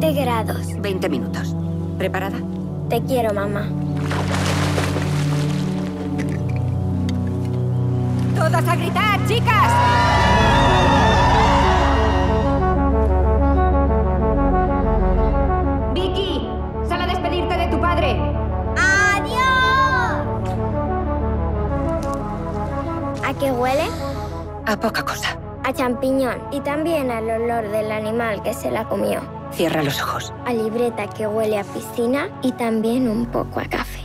27 grados. 20 minutos. ¿Preparada? Te quiero, mamá. ¡Todas a gritar, chicas! ¡Vicky! ¡Sal a despedirte de tu padre! ¡Adiós! ¿A qué huele? A poca cosa. A champiñón y también al olor del animal que se la comió. Cierra los ojos. A libreta que huele a piscina y también un poco a café.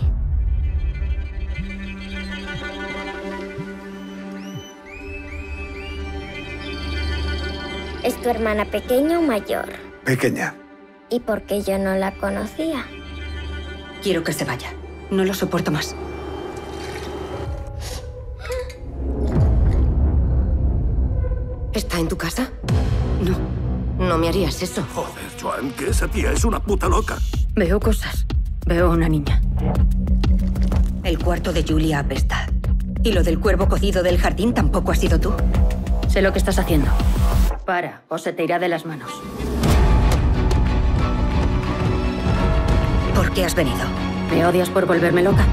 ¿Es tu hermana pequeña o mayor? Pequeña. ¿Y por qué yo no la conocía? Quiero que se vaya. No lo soporto más. ¿Está en tu casa? No. No me harías eso. Joder, Joan, que esa tía es una puta loca. Veo cosas. Veo a una niña. El cuarto de Julia apesta. Y lo del cuervo cocido del jardín tampoco has sido tú. Sé lo que estás haciendo. Para, o se te irá de las manos. ¿Por qué has venido? ¿Me odias por volverme loca?